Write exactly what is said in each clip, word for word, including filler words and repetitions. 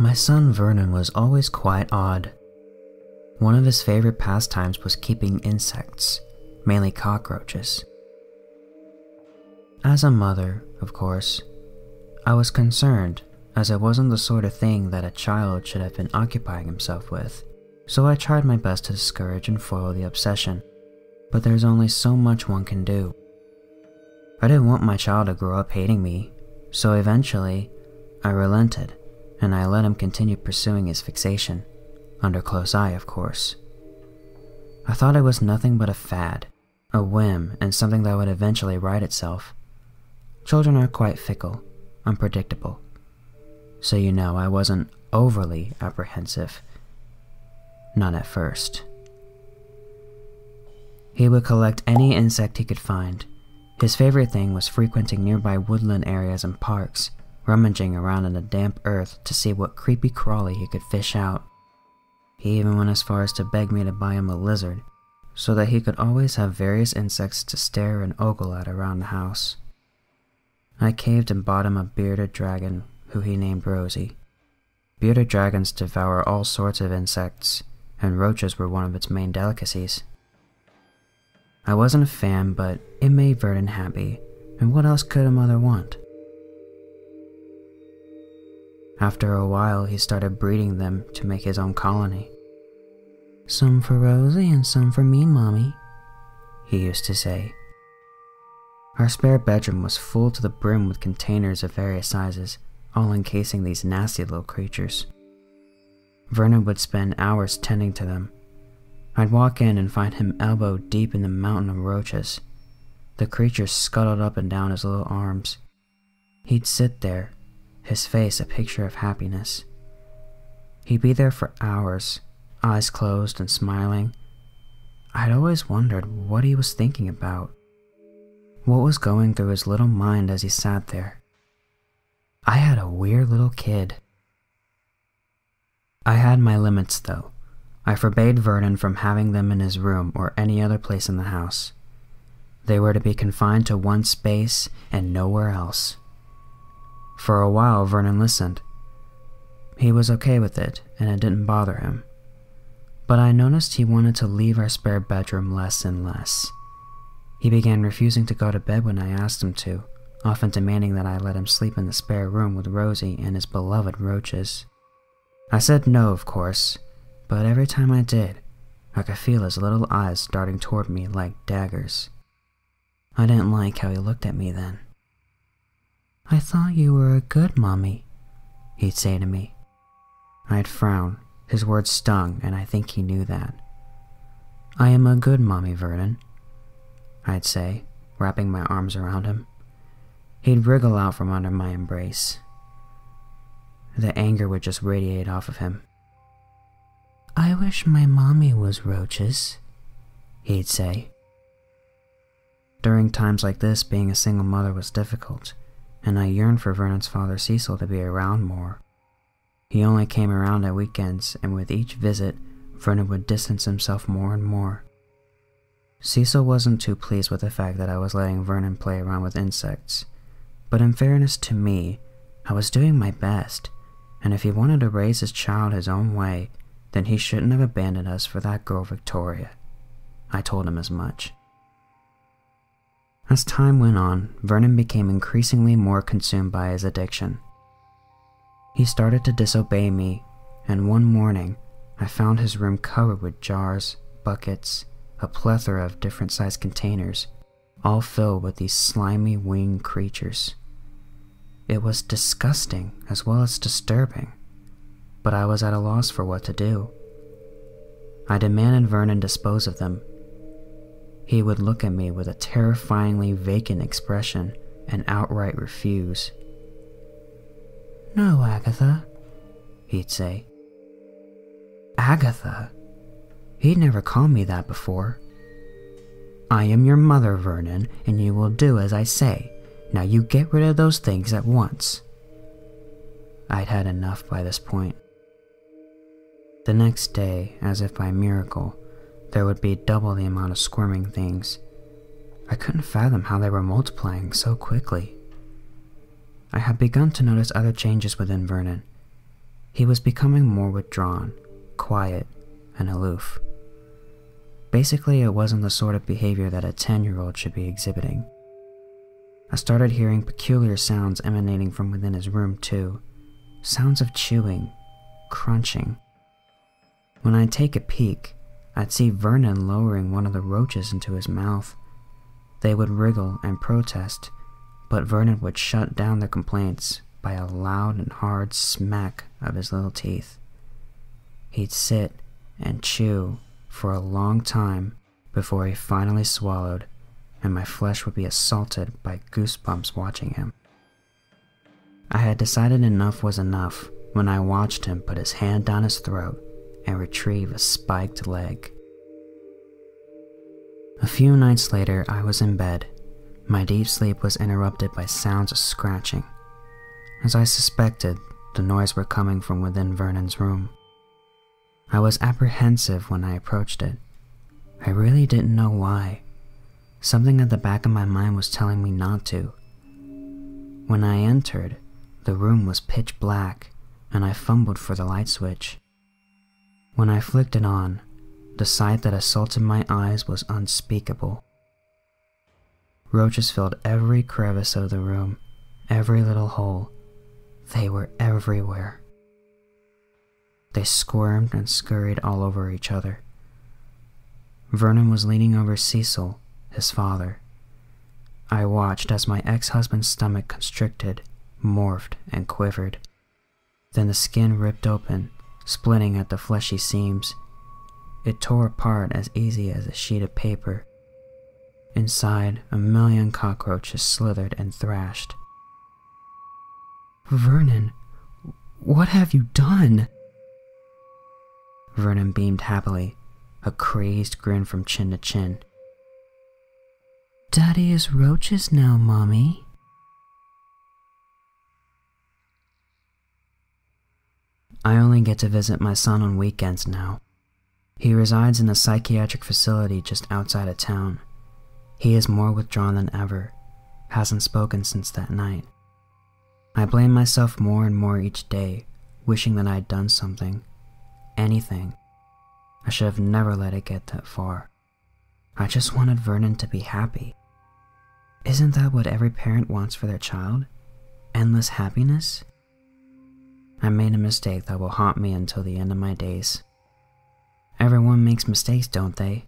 My son Vernon was always quite odd. One of his favorite pastimes was keeping insects, mainly cockroaches. As a mother, of course, I was concerned, as it wasn't the sort of thing that a child should have been occupying himself with, so I tried my best to discourage and foil the obsession, but there's only so much one can do. I didn't want my child to grow up hating me, so eventually, I relented, and I let him continue pursuing his fixation, under close eye, of course. I thought it was nothing but a fad, a whim, and something that would eventually right itself. Children are quite fickle, unpredictable, so you know I wasn't overly apprehensive. Not at first. He would collect any insect he could find. His favorite thing was frequenting nearby woodland areas and parks, rummaging around in the damp earth to see what creepy crawly he could fish out. He even went as far as to beg me to buy him a lizard, so that he could always have various insects to stare and ogle at around the house. I caved and bought him a bearded dragon, who he named Rosie. Bearded dragons devour all sorts of insects, and roaches were one of its main delicacies. I wasn't a fan, but it made Vernon happy, and what else could a mother want? After a while, he started breeding them to make his own colony. "Some for Rosie and some for me, Mommy," he used to say. Our spare bedroom was full to the brim with containers of various sizes, all encasing these nasty little creatures. Vernon would spend hours tending to them. I'd walk in and find him elbow deep in the mountain of roaches. The creatures scuttled up and down his little arms. He'd sit there, his face a picture of happiness. He'd be there for hours, eyes closed and smiling. I'd always wondered what he was thinking about, what was going through his little mind as he sat there. I had a weird little kid. I had my limits, though. I forbade Vernon from having them in his room or any other place in the house. They were to be confined to one space and nowhere else. For a while, Vernon listened. He was okay with it, and it didn't bother him. But I noticed he wanted to leave our spare bedroom less and less. He began refusing to go to bed when I asked him to, often demanding that I let him sleep in the spare room with Rosie and his beloved roaches. I said no, of course, but every time I did, I could feel his little eyes darting toward me like daggers. I didn't like how he looked at me then. "I thought you were a good mommy," he'd say to me. I'd frown. His words stung, and I think he knew that. "I am a good mommy, Vernon," I'd say, wrapping my arms around him. He'd wriggle out from under my embrace. The anger would just radiate off of him. "I wish my mommy was roaches," he'd say. During times like this, being a single mother was difficult, and I yearned for Vernon's father Cecil to be around more. He only came around at weekends, and with each visit, Vernon would distance himself more and more. Cecil wasn't too pleased with the fact that I was letting Vernon play around with insects, but in fairness to me, I was doing my best, and if he wanted to raise his child his own way, then he shouldn't have abandoned us for that girl Victoria. I told him as much. As time went on, Vernon became increasingly more consumed by his addiction. He started to disobey me, and one morning, I found his room covered with jars, buckets, a plethora of different sized containers, all filled with these slimy winged creatures. It was disgusting as well as disturbing, but I was at a loss for what to do. I demanded Vernon dispose of them. He would look at me with a terrifyingly vacant expression and outright refuse. "No, Agatha," he'd say. Agatha? He'd never called me that before. "I am your mother, Vernon, and you will do as I say. Now you get rid of those things at once." I'd had enough by this point. The next day, as if by miracle, there would be double the amount of squirming things. I couldn't fathom how they were multiplying so quickly. I had begun to notice other changes within Vernon. He was becoming more withdrawn, quiet, and aloof. Basically, it wasn't the sort of behavior that a ten-year-old should be exhibiting. I started hearing peculiar sounds emanating from within his room too, sounds of chewing, crunching. When I'd take a peek, I'd see Vernon lowering one of the roaches into his mouth. They would wriggle and protest, but Vernon would shut down their complaints by a loud and hard smack of his little teeth. He'd sit and chew for a long time before he finally swallowed, and my flesh would be assaulted by goosebumps watching him. I had decided enough was enough when I watched him put his hand down his throat and retrieve a spiked leg. A few nights later, I was in bed. My deep sleep was interrupted by sounds of scratching. As I suspected, the noise were coming from within Vernon's room. I was apprehensive when I approached it. I really didn't know why. Something at the back of my mind was telling me not to. When I entered, the room was pitch black, and I fumbled for the light switch. When I flicked it on, the sight that assaulted my eyes was unspeakable. Roaches filled every crevice of the room, every little hole. They were everywhere. They squirmed and scurried all over each other. Vernon was leaning over Cecil, his father. I watched as my ex-husband's stomach constricted, morphed, and quivered. Then the skin ripped open, splitting at the fleshy seams. It tore apart as easy as a sheet of paper. Inside, a million cockroaches slithered and thrashed. "Vernon, what have you done?" Vernon beamed happily, a crazed grin from chin to chin. "Daddy is roaches now, Mommy." I only get to visit my son on weekends now. He resides in a psychiatric facility just outside of town. He is more withdrawn than ever, hasn't spoken since that night. I blame myself more and more each day, wishing that I'd done something, anything. I should have never let it get that far. I just wanted Vernon to be happy. Isn't that what every parent wants for their child? Endless happiness? I made a mistake that will haunt me until the end of my days. Everyone makes mistakes, don't they?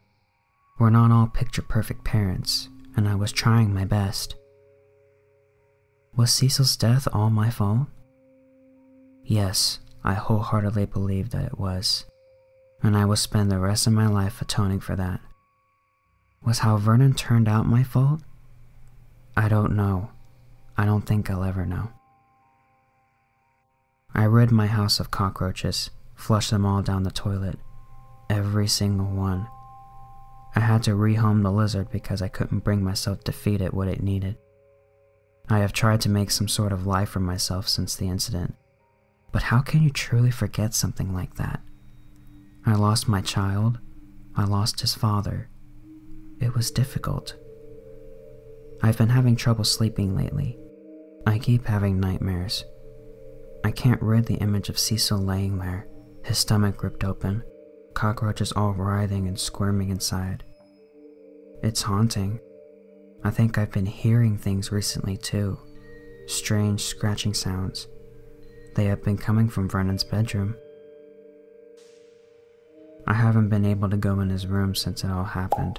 We're not all picture-perfect parents, and I was trying my best. Was Cecil's death all my fault? Yes, I wholeheartedly believe that it was, and I will spend the rest of my life atoning for that. Was how Vernon turned out my fault? I don't know. I don't think I'll ever know. I rid my house of cockroaches, flushed them all down the toilet, every single one. I had to rehome the lizard because I couldn't bring myself to feed it what it needed. I have tried to make some sort of life for myself since the incident, but how can you truly forget something like that? I lost my child, I lost his father. It was difficult. I've been having trouble sleeping lately. I keep having nightmares. I can't rid the image of Cecil laying there, his stomach ripped open, cockroaches all writhing and squirming inside. It's haunting. I think I've been hearing things recently too. Strange scratching sounds. They have been coming from Vernon's bedroom. I haven't been able to go in his room since it all happened,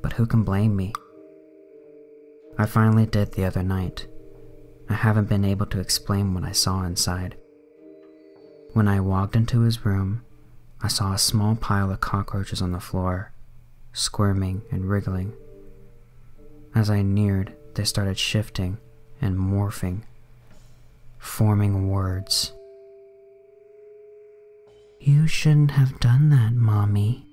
but who can blame me? I finally did the other night. I haven't been able to explain what I saw inside. When I walked into his room, I saw a small pile of cockroaches on the floor, squirming and wriggling. As I neared, they started shifting and morphing, forming words. "You shouldn't have done that, Mommy."